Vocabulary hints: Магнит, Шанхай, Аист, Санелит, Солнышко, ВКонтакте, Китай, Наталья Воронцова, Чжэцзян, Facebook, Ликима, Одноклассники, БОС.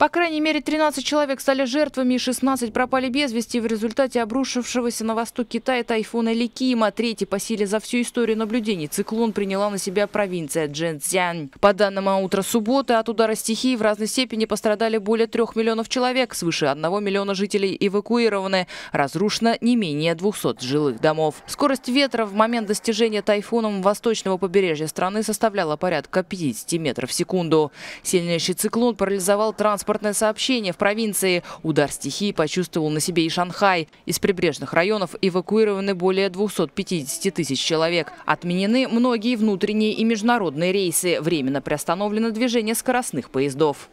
По крайней мере, 13 человек стали жертвами и 16 пропали без вести в результате обрушившегося на восток Китая тайфуна Ликима. Третий по силе за всю историю наблюдений циклон приняла на себя провинция Чжэцзян. По данным утра субботы, от удара стихии в разной степени пострадали более 3 миллионов человек, свыше 1 миллиона жителей эвакуированы. Разрушено не менее 200 жилых домов. Скорость ветра в момент достижения тайфуном восточного побережья страны составляла порядка 50 метров в секунду. Сильнейший циклон парализовал транспортное сообщение в провинции. Удар стихии почувствовал на себе и Шанхай. Из прибрежных районов эвакуированы более 250 тысяч человек. Отменены многие внутренние и международные рейсы. Временно приостановлено движение скоростных поездов.